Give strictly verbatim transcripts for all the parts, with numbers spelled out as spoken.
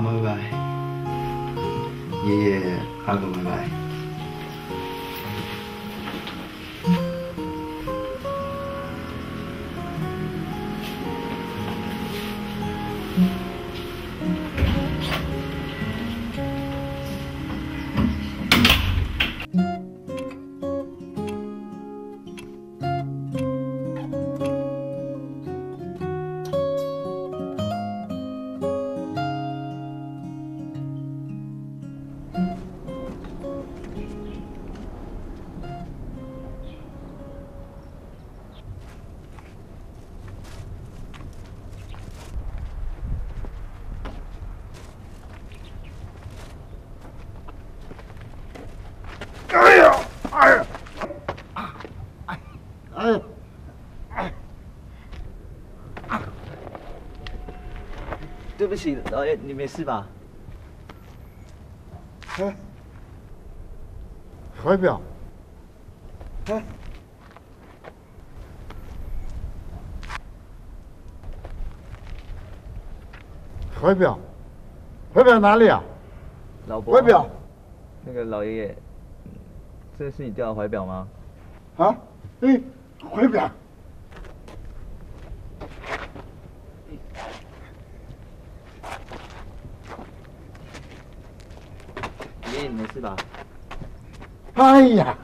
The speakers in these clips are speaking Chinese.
阿公拜拜，爷爷阿公拜拜。对不起，老爷，你没事吧？哎，怀表，哎，怀表，怀表哪里啊？老伯，怀表，那个老爷爷，这是你掉的怀表吗？啊，哎，怀表。 你没事吧？哎呀！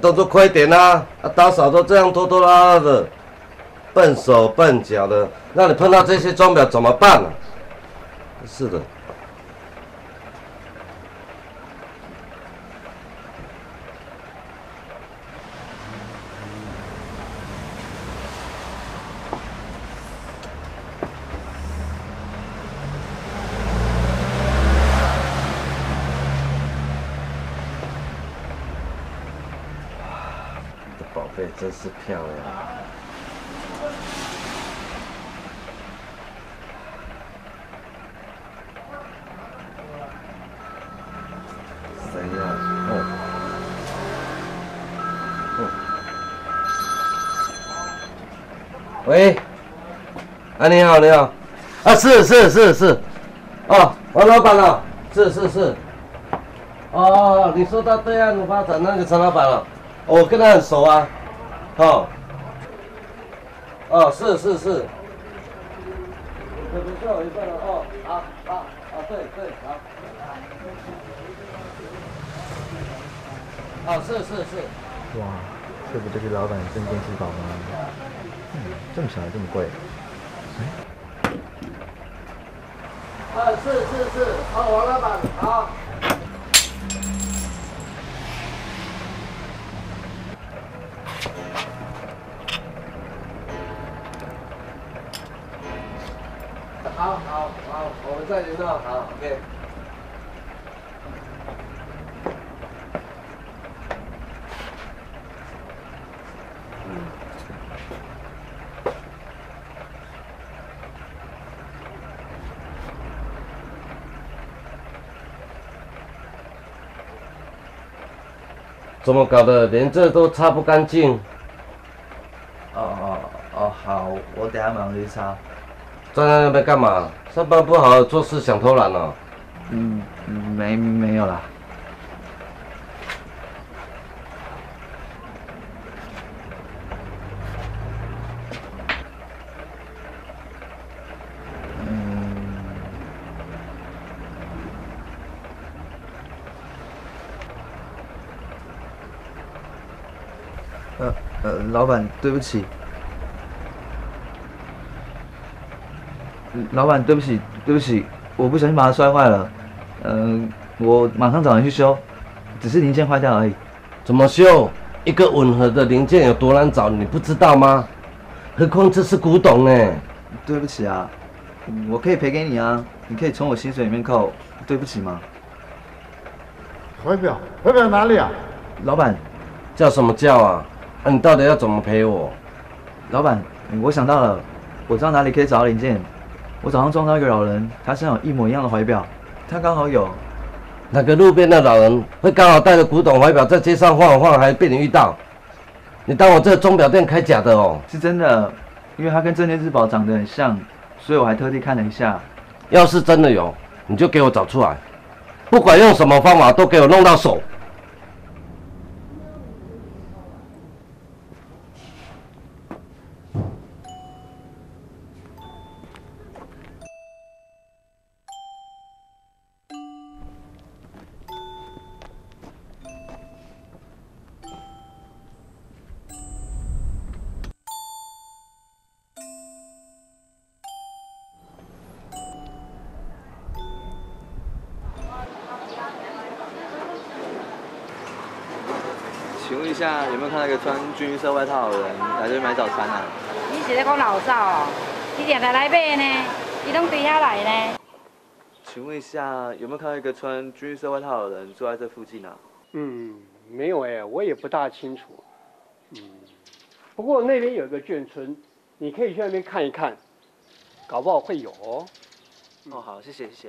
动作快点啊！啊，打扫都这样拖拖拉拉的，笨手笨脚的，让你碰到这些钟表怎么办呢、啊？是的。 宝贝真是漂亮！谁呀？哦，哦。喂，啊，你好，你好，啊，是是是是，哦，王老板了，是是是，哦，你说到对岸的发展那个陈老板了。 我跟他很熟啊，哦，哦，是是是，你们最好一份了哦，啊啊啊，对对，好，哦，是是是，哇，这不就是老板真金至宝吗？嗯，这么小还这么贵，哎，啊，是是是，好，王老板，好。 好好好，我们再联络。好 ，OK。嗯。怎么搞的？连这都擦不干净。哦哦哦，好，我等下忙去擦。站在那边干嘛？上班不好好做事，想偷懒哦？嗯，没没有啦。 呃呃，老板，对不起。老板，对不起，对不起，我不小心把它摔坏了。嗯、呃，我马上找人去修，只是零件坏掉而已。怎么修？一个吻合的零件有多难找，你不知道吗？何况这是古董呢。对不起啊，我可以赔给你啊，你可以从我薪水里面扣，对不起吗？回表，回表哪里啊？老板，叫什么叫啊？ 啊、你到底要怎么赔我？老板，我想到了，我知道哪里可以找到零件。我早上撞到一个老人，他身上有一模一样的怀表，他刚好有。哪个路边的老人会刚好带着古董怀表在街上晃晃，还被你遇到？你当我这钟表店开假的哦？是真的，因为他跟《证券日报》长得很像，所以我还特地看了一下。要是真的有，你就给我找出来，不管用什么方法，都给我弄到手。 请问一下，有没有看到一个穿军色外套的人来这边买早餐啊？你是在讲老少哦？伊常常来买呢，伊拢对遐来呢。请问一下，有没有看到一个穿军色外套的人坐在这附近啊？嗯，没有哎，我也不大清楚。嗯，不过那边有一个眷村，你可以去那边看一看，搞不好会有哦。嗯、哦，好，谢谢，谢谢。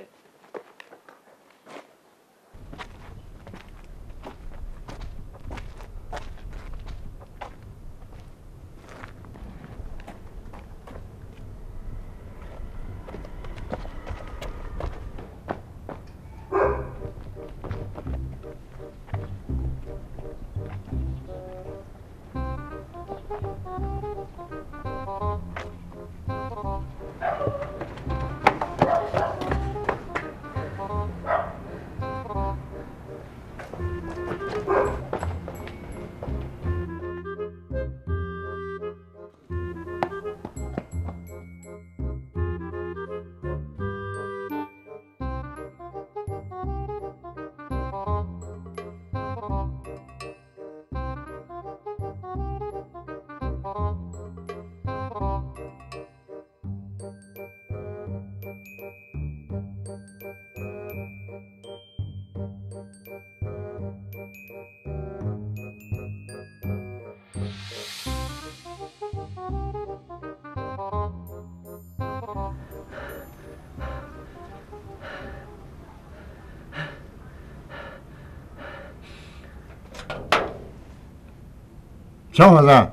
小伙子，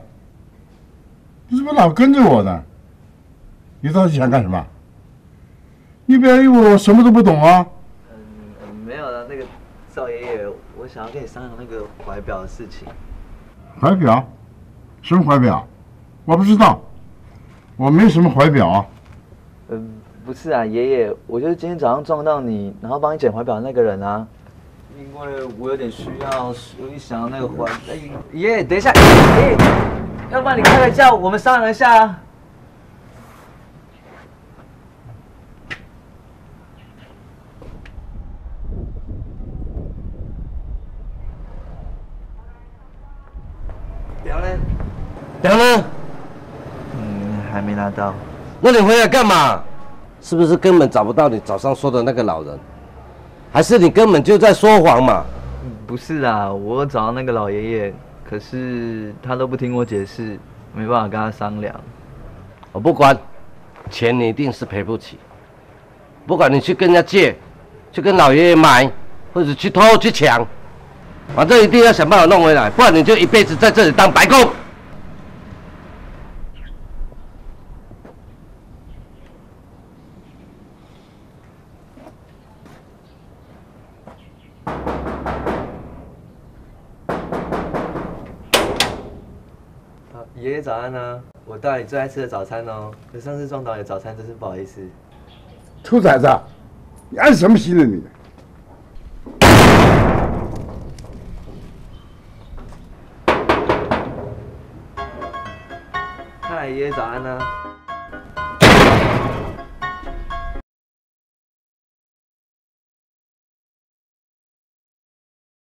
你怎么老跟着我呢？你到底想干什么？你不要以为我什么都不懂啊！嗯，嗯没有了。那个赵爷爷，我想要跟你商量那个怀表的事情。怀表？什么怀表？我不知道，我没什么怀表啊。嗯，不是啊，爷爷，我就是今天早上撞到你，然后帮你捡怀表的那个人啊。 因为我有点需要，所以想要那个环。爷爷，等一下，爷爷，要不然你开个价，我们商量一下啊。表呢？表呢？嗯，还没拿到。那你回来干嘛？是不是根本找不到你早上说的那个老人？ 还是你根本就在说谎嘛？不是啊，我找到那个老爷爷，可是他都不听我解释，没办法跟他商量。我不管，钱你一定是赔不起。不管你去跟人家借，去跟老爷爷买，或者去偷去抢，反正一定要想办法弄回来，不然你就一辈子在这里当白工。 爷爷早安啊！我带你最爱吃的早餐哦。可上次撞到你的早餐，真是不好意思。兔崽子，你按什么心了你？嗨，爷爷早安啊！